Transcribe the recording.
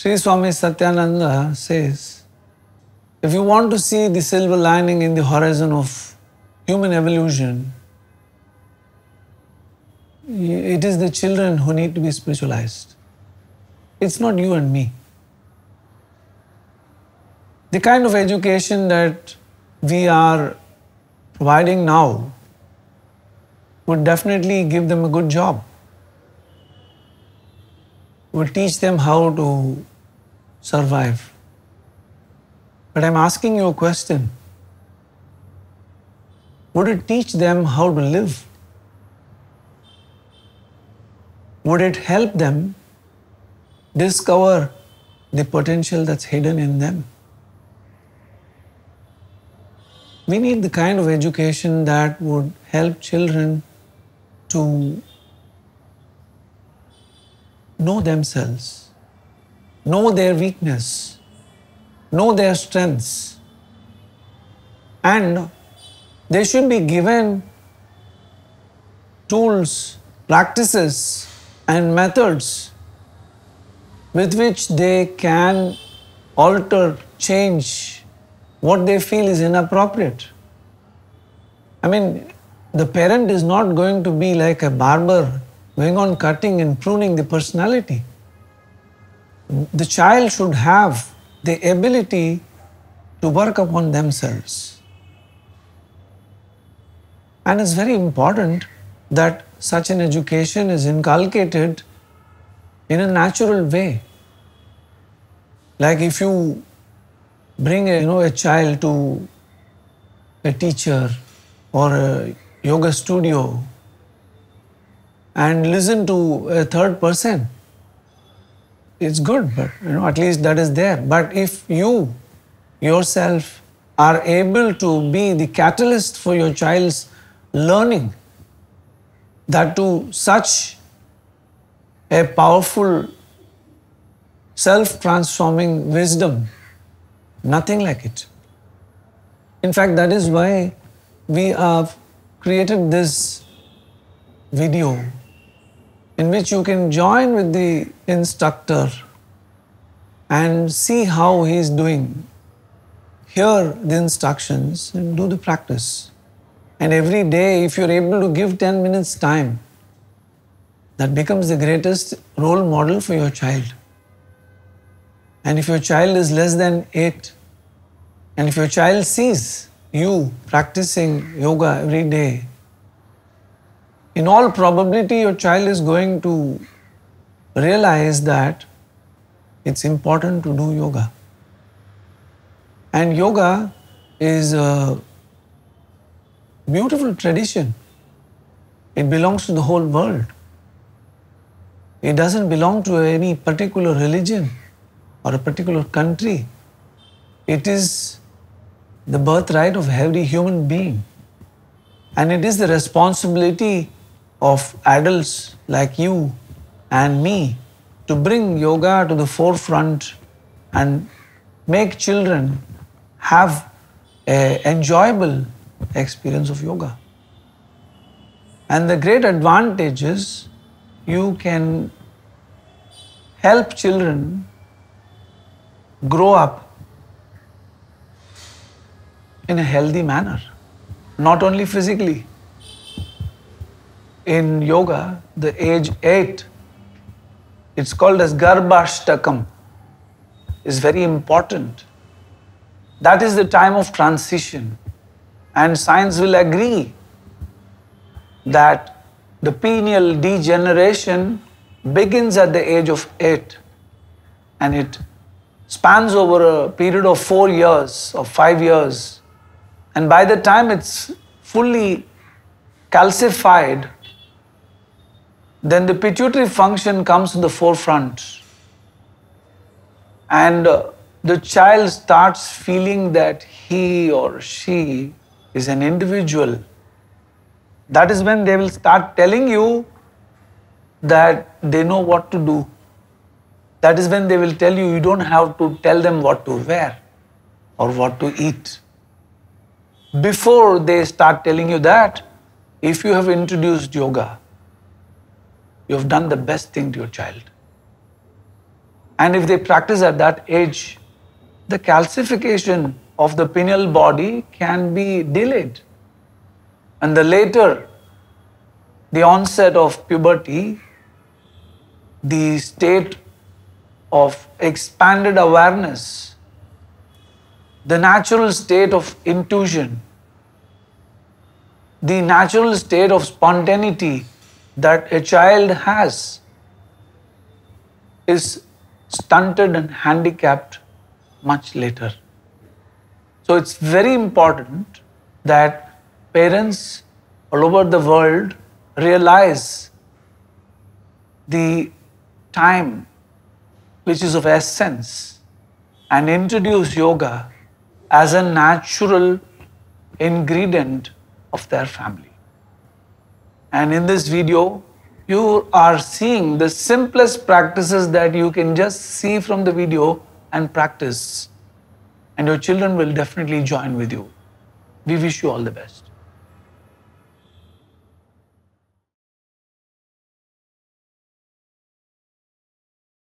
Sri Swami Satyananda says, if you want to see the silver lining in the horizon of human evolution, it is the children who need to be spiritualized. It's not you and me. The kind of education that we are providing now would definitely give them a good job. Would teach them how to survive. But I'm asking you a question. Would it teach them how to live? Would it help them discover the potential that's hidden in them? We need the kind of education that would help children to know themselves, know their weakness, know their strengths, and they should be given tools, practices, and methods with which they can alter, change what they feel is inappropriate. I mean, the parent is not going to be like a barber going on cutting and pruning the personality. The child should have the ability to work upon themselves. And it's very important that such an education is inculcated in a natural way. Like if you bring a child to a teacher or a yoga studio and listen to a third person, it's good, but at least that is there. But if you yourself are able to be the catalyst for your child's learning, that to such a powerful self-transforming wisdom, nothing like it. In fact, that is why we have created this video in which you can join with the instructor and see how he is doing. Hear the instructions and do the practice. And every day, if you're able to give 10 minutes time, that becomes the greatest role model for your child. And if your child is less than 8, and if your child sees you practicing yoga every day, in all probability, your child is going to realize that it's important to do yoga. And yoga is a beautiful tradition. It belongs to the whole world. It doesn't belong to any particular religion or a particular country. It is the birthright of every human being. And it is the responsibility of adults like you and me to bring yoga to the forefront and make children have an enjoyable experience of yoga. And the great advantage is you can help children grow up in a healthy manner, not only physically. In yoga, the age 8, it's called as Garbhashtakam, is very important. That is the time of transition. And science will agree that the pineal degeneration begins at the age of 8 and it spans over a period of 4 years or 5 years. And by the time it's fully calcified, then the pituitary function comes to the forefront. And the child starts feeling that he or she is an individual. That is when they will start telling you that they know what to do. That is when they will tell you, you don't have to tell them what to wear or what to eat. Before they start telling you that, if you have introduced yoga, you have done the best thing to your child. And if they practice at that age, the calcification of the pineal body can be delayed. And the later the onset of puberty, the state of expanded awareness, the natural state of intuition, the natural state of spontaneity that a child has is stunted and handicapped much later. So it's very important that parents all over the world realize the time which is of essence and introduce yoga as a natural ingredient of their family. And in this video, you are seeing the simplest practices that you can just see from the video and practice. And your children will definitely join with you. We wish you all the best.